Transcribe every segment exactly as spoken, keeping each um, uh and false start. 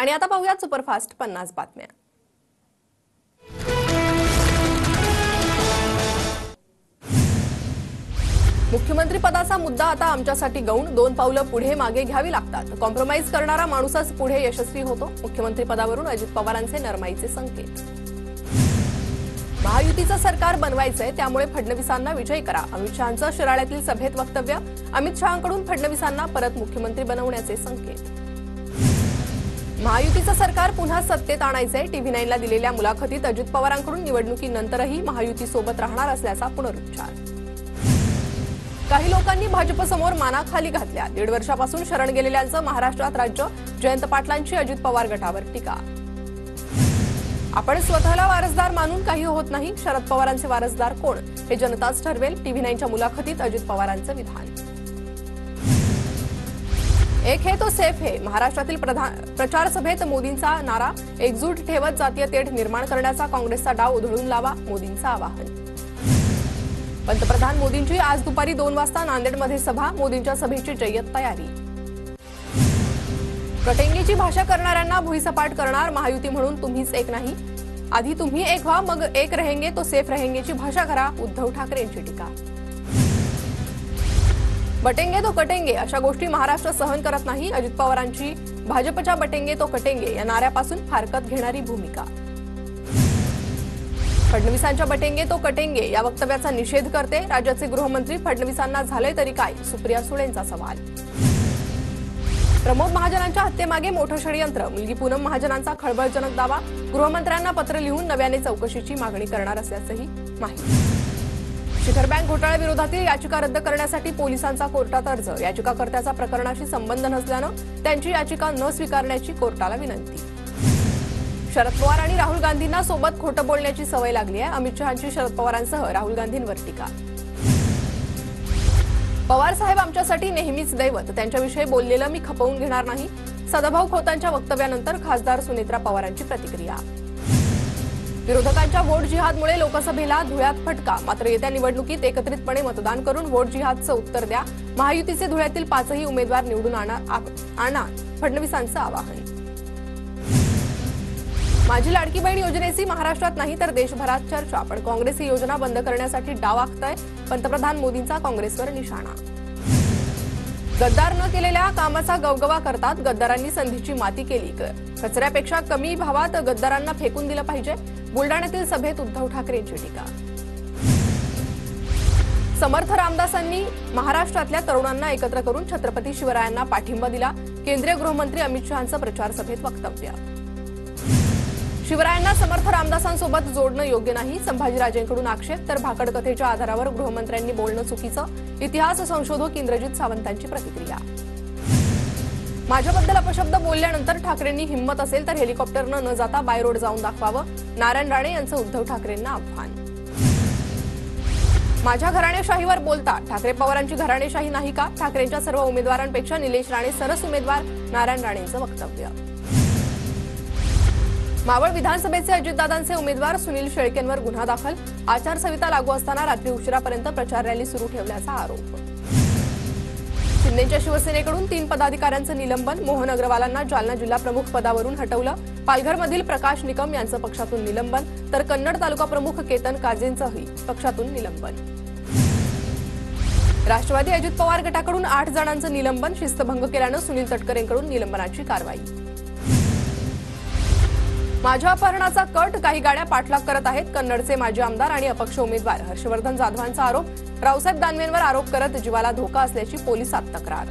आणि आता पाहूयात सुपरफास्ट पन्नास बातम्या। मुख्यमंत्री पदाचा मुद्दा आता आमच्यासाठी गौण, दोन पावलं पुढे मागे घ्यावी लागतात, कॉम्प्रोमाइज करणारा माणूसच पुढे यशस्वी होतो, मुख्यमंत्री पदावरून अजित पवारांचे नरमाईचे संकेत। महायुतीचं सरकार बनवायचंय त्यामुळे फडणवीसांना विजयी करा, अमित शाहचं शिराळ्यातील सभेत वक्तव्य, अमित शाहांकडून फडणवीसांना परत मुख्यमंत्री बनवण्याचे संकेत। महायुतीचं सरकार पुन्हा सत्तेत आणायचंय, टीव्ही नाईनला दिलेल्या मुलाखतीत अजित पवारांकडून निवडणुकीनंतरही महायुती सोबत राहणार असल्याचा पुनरुच्चार। काही लोकांनी भाजपसमोर मानाखाली घातल्या, दीड वर्षापासून शरण गेलेल्यांचं महाराष्ट्रात राज्य, जयंत पाटलांची अजित पवार गटावर टीका। आपण स्वतःला वारसदार मानून काही होत नाही, शरद पवारांचे वारसदार कोण हे जनताच ठरवेल, टीव्ही नाईनच्या मुलाखतीत अजित पवारांचं विधान। एक है तो सेफ है, महाराष्ट्रातील प्रचार सभेत मोदींचा नारा, एकजूट ठेवत जातीय तेढ निर्माण करण्याचा काँग्रेसचा डाव उधळून लावा, मोदींचं आवाहन। पंतप्रधान मोदींची आज दुपारी दोन वाजता नांदेडमध्ये सभा, मोदींच्या सभेची जय्यत तयारी। कटेंगणीची भाषा करणाऱ्यांना भुईसपाट करणार महायुती, म्हणून तुम्हीच एक नाही, आधी तुम्ही एक व्हा मग एक रहेंगे तो सेफ रहेंगेची भाषा करा, उद्धव ठाकरेंची टीका। बटेंगे तो कटेंगे अशा गोष्टी महाराष्ट्र सहन करत नाही, अजित पवारांची भाजपच्या बटेंगे तो कटेंगे या नाऱ्यापासून फारकत घेणारी भूमिका। फडणवीसांच्या बटेंगे तो कटेंगे या वक्तव्याचा निषेध करते राज्याचे गृहमंत्री, फडणवीसांना झाले तरी काय, सुप्रिया सुळेंचा सवाल। प्रमोद महाजनांच्या हत्येमागे मोठं षडयंत्र, मुलगी पूनम महाजनांचा खळबळजनक दावा, गृहमंत्र्यांना पत्र लिहून नव्याने चौकशीची मागणी करणार असल्याचंही माहिती। शिखर बँक घोटाळ्याविरोधातील याचिका रद्द करण्यासाठी पोलिसांचा कोर्टात अर्ज, याचिकाकर्त्याचा प्रकरणाशी संबंध नसल्यानं त्यांची याचिका न स्वीकारण्याची कोर्टाला विनंती। शरद पवार आणि राहुल गांधींना सोबत खोटं बोलण्याची सवय लागली आहे, अमित शहांची शरद पवारांसह राहुल गांधींवर टीका। पवार साहेब आमच्यासाठी नेहमीच दैवत, त्यांच्याविषयी बोललेलं मी खपवून घेणार नाही, सदाभाऊ खोतांच्या वक्तव्यानंतर खासदार सुमित्रा पवारांची प्रतिक्रिया। विरोधकांच्या व्होट जिहादमुळे लोकसभेला धुळ्यात फटका, मात्र येत्या निवडणुकीत एकत्रितपणे मतदान करून व्होट जिहादचं उत्तर द्या, महायुतीचे धुळ्यातील पाचही उमेदवार निवडून आणा, फडणवीसांचं आवाहन। माझी लाडकी बहीण योजनेची महाराष्ट्रात नाही तर देशभरात चर्चा, पण काँग्रेस ही योजना बंद करण्यासाठी डाव आखतंय, पंतप्रधान मोदींचा काँग्रेसवर निशाणा। गद्दार न केलेल्या कामाचा गवगवा करतात, गद्दारांनी संधीची माती केली, कचऱ्यापेक्षा कमी भावात गद्दारांना फेकून दिलं पाहिजे, बुलडाण्यातील सभेत उद्धव ठाकरेंची टीका। समर्थ रामदासांनी महाराष्ट्रातल्या तरुणांना एकत्र करून छत्रपती शिवरायांना पाठिंबा दिला, केंद्रीय गृहमंत्री अमित शहांचं प्रचार सभेत वक्तव्य। शिवरायांना समर्थ रामदासांसोबत जोडणं योग्य नाही, संभाजी राजेंकडून आक्षेप, तर भाकड कथेच्या आधारावर गृहमंत्र्यांनी बोलणं चुकीचं, इतिहास संशोधक इंद्रजीत सावंतांची प्रतिक्रिया। माझ्याबद्दल अपशब्द बोलल्यानंतर ठाकरेंनी हिंमत असेल तर हेलिकॉप्टरनं न जाता बायरोड जाऊन दाखवावं, नारायण राणे यांचं उद्धव ठाकरेंना आव्हान। माझ्या घराणेशाहीवर बोलता ठाकरे पवारांची घराणेशाही नाही का, ठाकरेंच्या सर्व उमेदवारांपेक्षा निलेश राणे सरस उमेदवार, नारायण राणेंचं वक्तव्य। मावळ विधानसभेचे अजितदादांचे उमेदवार सुनील शेळकेंवर गुन्हा दाखल, आचारसंहिता लागू असताना रात्री उशिरापर्यंत प्रचार रॅली सुरू ठेवल्याचा आरोप। शिंदेच्या शिवसेनेकडून तीन पदाधिकाऱ्यांचं निलंबन, मोहन अग्रवालांना जालना जिल्हा प्रमुख पदावरून हटवलं, पालघरमधील प्रकाश निकम यांचं पक्षातून निलंबन, तर कन्नड तालुका प्रमुख केतन काजेंचंही पक्षातून निलंबन। राष्ट्रवादी अजित पवार गटाकडून आठ जणांचं निलंबन, शिस्तभंग केल्यानं सुनील तटकरेंकडून निलंबनाची कारवाई। माझ्या अपहरणाचा कट, काही गाड्या पाठलाग करत आहेत, कन्नडचे माजी आमदार आणि अपक्ष उमेदवार हर्षवर्धन जाधवांचा आरोप, रावसाहेब दानवेंवर आरोप करत जीवाला धोका असल्याची पोलिसात तक्रार।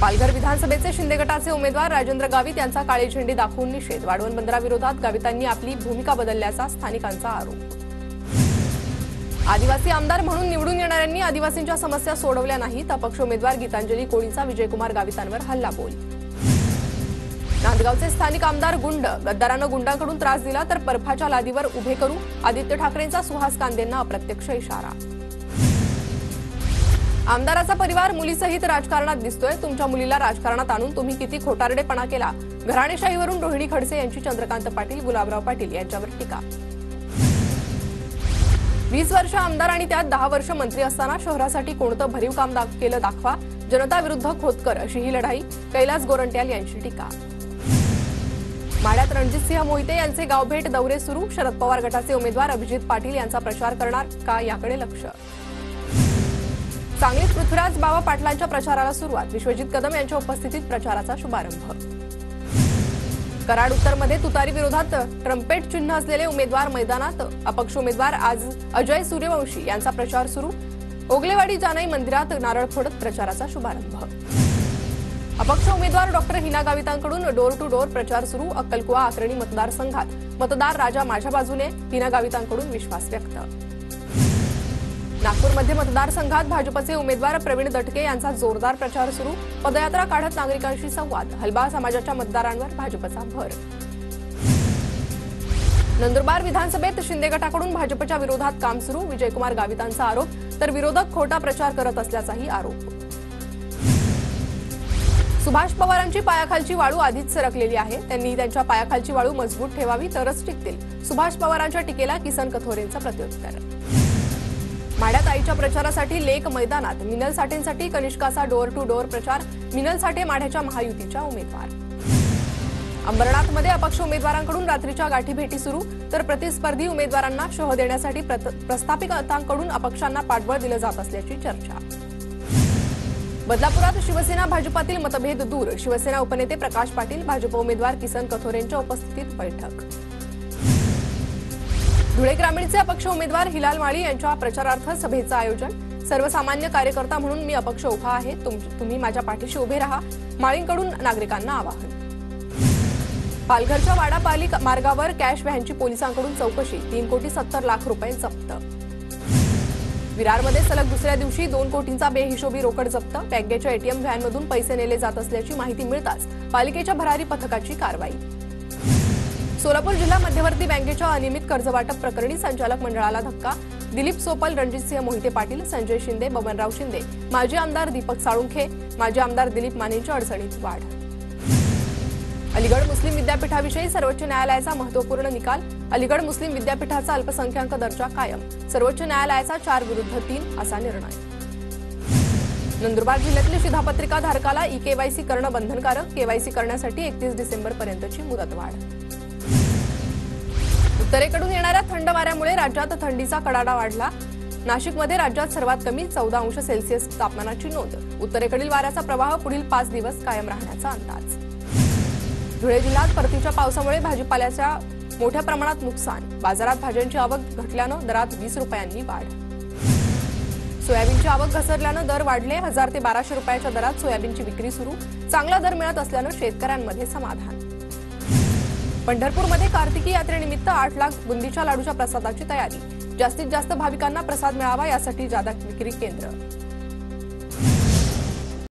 पालघर विधानसभेचे शिंदे गटाचे उमेदवार राजेंद्र गावित यांचा काळी झेंडी दाखवून निषेध, वाढवण बंदराविरोधात गावितांनी आपली भूमिका बदलल्याचा स्थानिकांचा आरोप। आदिवासी आमदार म्हणून निवडून येणाऱ्यांनी आदिवासींच्या समस्या सोडवल्या नाहीत, अपक्ष उमेदवार गीतांजली कोळीचा विजयकुमार गावितांवर हल्लाबोल। नांदगावचे स्थानिक आमदार गुंड, गद्दारानं गुंडांकडून त्रास दिला तर बर्फाच्या लादीवर उभे करू, आदित्य ठाकरेंचा सुहास कांदेंना अप्रत्यक्ष इशारा। आमदाराचा परिवार मुलीसहित राजकारणात दिसतोय, तुमच्या मुलीला राजकारणात आणून तुम्ही किती खोटारडेपणा केला, घराणेशाहीवरून रोहिणी खडसे यांची चंद्रकांत पाटील, गुलाबराव पाटील यांच्यावर टीका। वीस वर्ष आमदार आणि त्यात दहा वर्ष मंत्री असताना शहरासाठी कोणतं भरीव काम केलं दाखवा, जनता विरुद्ध खोतकर अशी ही लढाई, कैलास गोरंट्याल यांची टीका। माढ्यात रणजीत सिंह मोहिते यांचे गावभेट दौरे सुरू. शरद पवार गटाचे उमेदवार अभिजित पाटील यांचा प्रचार करणार का याकडे लक्ष. सांगलीत पृथ्वीराज बाबा पाटलांच्या प्रचाराला सुरुवात. विश्वजित कदम यांच्या उपस्थितीत प्रचाराचा शुभारंभ. कराड उत्तरमध्ये तुतारी विरोधात ट्रम्पेट चिन्ह असलेले उमेदवार मैदानात. अपक्ष उमेदवार आज अजय सूर्यवंशी यांचा प्रचार सुरू. ओगलेवाडी जानाई मंदिरात नारळ फोडत प्रचाराचा शुभारंभ. अपक्ष उमेदवार डॉ हिना गावितांकडून डोर टू डोर प्रचार सुरू. अक्कलकुवा आक्रणी मतदारसंघात मतदार राजा माझ्या बाजूने, हिना गावितांकडून विश्वास व्यक्त. नागपूरमध्ये मतदारसंघात भाजपचे उमेदवार प्रवीण दटके यांचा जोरदार प्रचार सुरू. पदयात्रा काढत नागरिकांशी संवाद. हलबा समाजाच्या मतदारांवर भाजपचा भर. नंदुरबार विधानसभेत शिंदे गटाकडून भाजपच्या विरोधात काम सुरू. विजयकुमार गावितांचा आरोप तर विरोधक खोटा प्रचार करत असल्याचाही आरोप. सुभाष पवारांची पायाखालची वाळू आधीच सरकलेली आहे. त्यांनी त्यांच्या पायाखालची वाळू मजबूत ठेवावी तरच टिकतील. सुभाष पवारांच्या टीकेला किसन कठोरेंचं प्रत्युत्तर. माढ्यात आईच्या प्रचारासाठी लेक मैदानात. मिनल साटेंसाठी कनिष्काचा डोर टू डोर प्रचार. मिनल साटे माढ्याच्या महायुतीच्या उमेदवार. अंबरनाथमध्ये अपक्ष उमेदवारांकडून रात्रीच्या गाठी भेटी सुरू. तर प्रतिस्पर्धी उमेदवारांना शह देण्यासाठी प्रस्थापितांकडून अपक्षांना पाठबळ दिलं जात असल्याची चर्चा. बदलापुरात शिवसेना भाजपातील मतभेद दूर. शिवसेना उपनेते प्रकाश पाटील भाजप उमेदवार किसन कथोरेंच्या उपस्थितीत बैठक. धुळे ग्रामीणचे अपक्ष उमेदवार हिलाल माळी यांच्या प्रचारार्थ सभेचं आयोजन. सर्वसामान्य कार्यकर्ता म्हणून मी अपक्ष उभा आहे, तुम्ही माझ्या पाठीशी उभे राहा, माळींकडून नागरिकांना आवाहन. पालघरच्या वाडापाली मार्गावर कॅश व्हॅनची पोलिसांकडून चौकशी. तीन कोटी सत्तर लाख रुपये जप्त. विरारमध्ये सलग दुसऱ्या दिवशी दोन कोटींचा बेहिशोबी रोकड जप्त. बँकेच्या एटीएम व्हॅनमधून पैसे नेले जात असल्याची माहिती मिळताच पालिकेच्या भरारी पथकाची कारवाई. सोलापूर जिल्हा मध्यवर्ती बँकेच्या अनियमित कर्जवाटप प्रकरणी संचालक मंडळाला धक्का. दिलीप सोपल, रणजितसिंह मोहिते पाटील, संजय शिंदे, बबनराव शिंदे, माजी आमदार दीपक साळुंखे, माजी आमदार दिलीप मानेंच्या अडचणीत वाढ. अलीगड मुस्लिम विद्यापीठाविषयी सर्वोच्च न्यायालयाचा महत्त्वपूर्ण निकाल. अलीगड मुस्लिम विद्यापीठाचा अल्पसंख्याक दर्जा कायम. सर्वोच्च न्यायालयाचा चार विरुद्ध तीन असा निर्णय. नंदुरबार जिल्ह्यातील शिधापत्रिका धारकाला ई केवायसी करणं बंधनकारक. केवायसी करण्यासाठी एकतीस डिसेंबरपर्यंतची मुदतवाढ. उत्तरेकडून येणाऱ्या थंड वाऱ्यामुळे राज्यात थंडीचा कडाडा वाढला. नाशिकमध्ये राज्यात सर्वात कमी चौदा अंश सेल्सिअस तापमानाची नोंद. उत्तरेकडील वाऱ्याचा प्रवाह पुढील पाच दिवस कायम राहण्याचा अंदाज. धुळे जिल्ह्यात परतीच्या पावसामुळे भाजीपाल्याच्या मोठ्या प्रमाणात नुकसान. बाजारात भाज्यांची आवक घटल्यानं दरात वीस रुपयांनी वाढ. सोयाबीनची आवक घसरल्यानं दर वाढले. हजार ते बाराशे रुपयाच्या दरात सोयाबीनची विक्री सुरू. चांगला दर मिळत असल्यानं शेतकऱ्यांमध्ये समाधान. पंढरपूरमध्ये कार्तिकी यात्रेनिमित्त आठ लाख बुंदीच्या लाडूच्या प्रसादाची तयारी. जास्तीत जास्त भाविकांना प्रसाद मिळावा यासाठी जादा विक्री केंद्र.